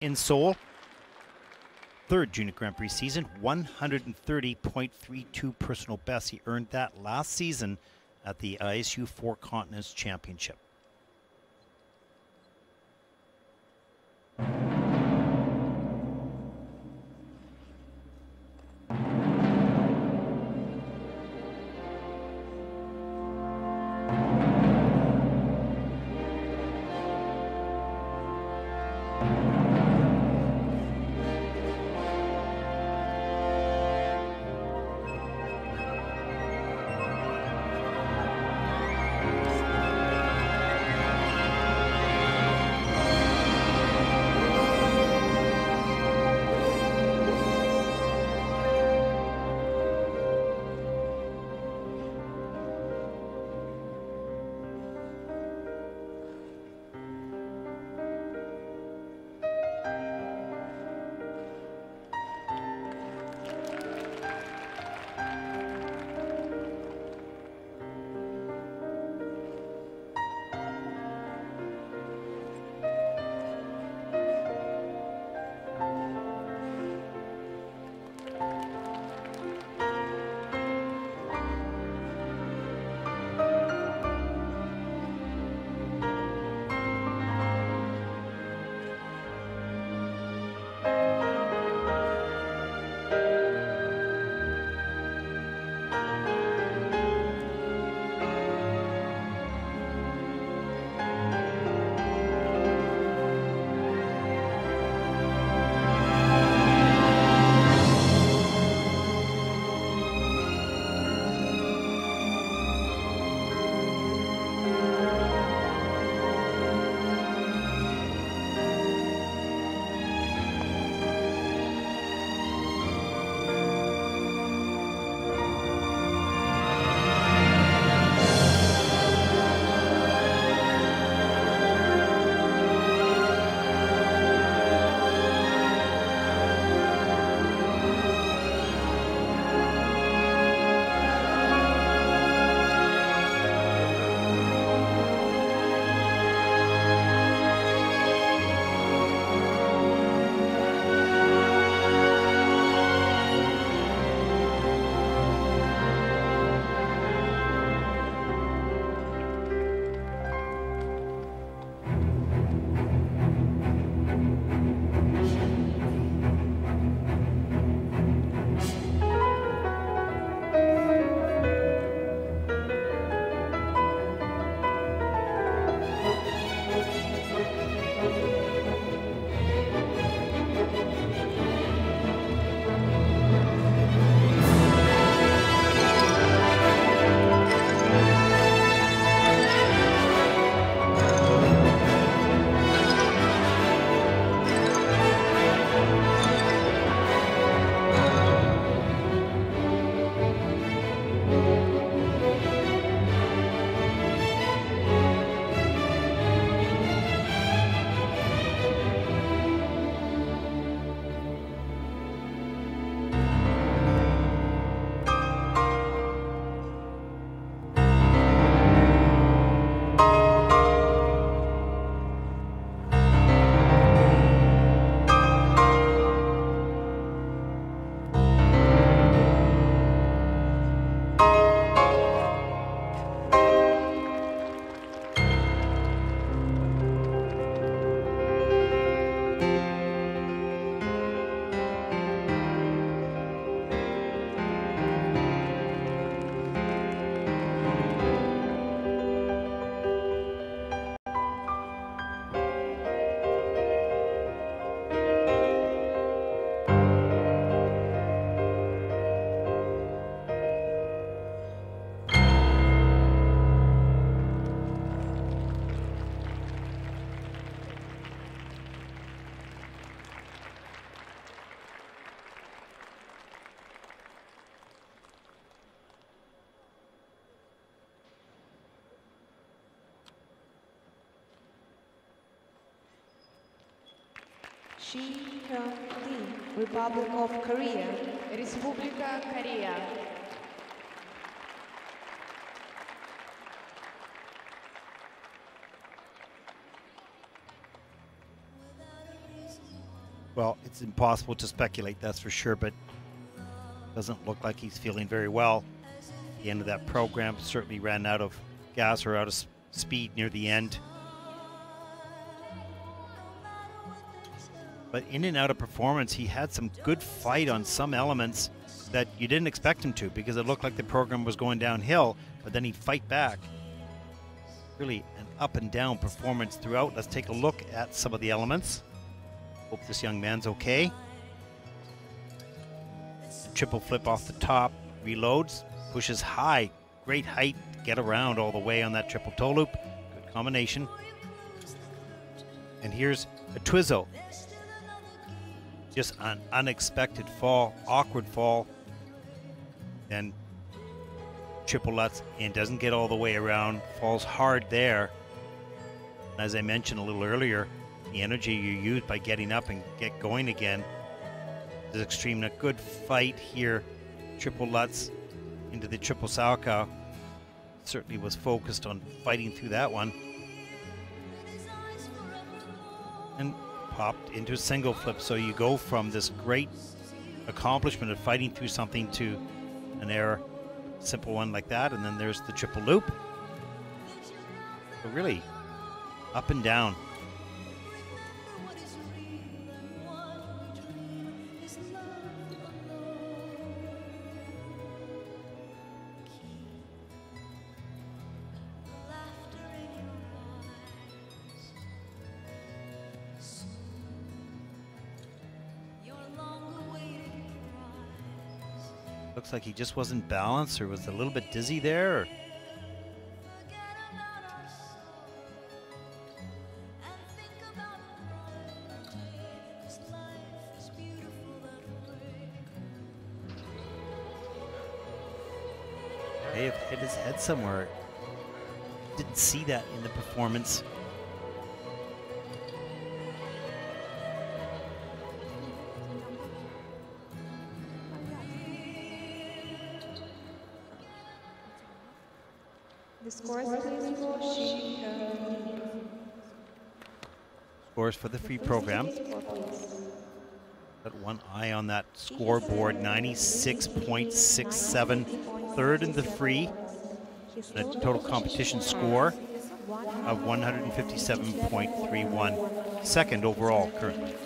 in Seoul. Third Junior Grand Prix season, 130.32 personal best. He earned that last season at the ISU Four Continents Championship. Republic of Korea. Республика Корея. Well, it's impossible to speculate, that's for sure, but doesn't look like he's feeling very well. The end of that program certainly ran out of gas or out of speed near the end. But in and out of performance, he had some good fight on some elements that you didn't expect him to, because it looked like the program was going downhill, but then he'd fight back. Really an up and down performance throughout. Let's take a look at some of the elements. Hope this young man's okay. The triple flip off the top, reloads, pushes high, great height, get around all the way on that triple toe loop. Good combination. And here's a twizzle. Just an unexpected fall, awkward fall. Then triple Lutz, and doesn't get all the way around, falls hard there. As I mentioned a little earlier, the energy you use by getting up and get going again is extreme. A good fight here. Triple Lutz into the triple Salchow. Certainly was focused on fighting through that one. And popped into a single flip. So you go from this great accomplishment of fighting through something to an error, simple one like that. And then there's the triple loop. So really up and down. Looks like he just wasn't balanced, or was a little bit dizzy there. Or... may have hit his head somewhere. Didn't see that in the performance. Scores for the free program. Got one eye on that scoreboard, 96.67, third in the free. A total competition score of 157.31, second overall currently.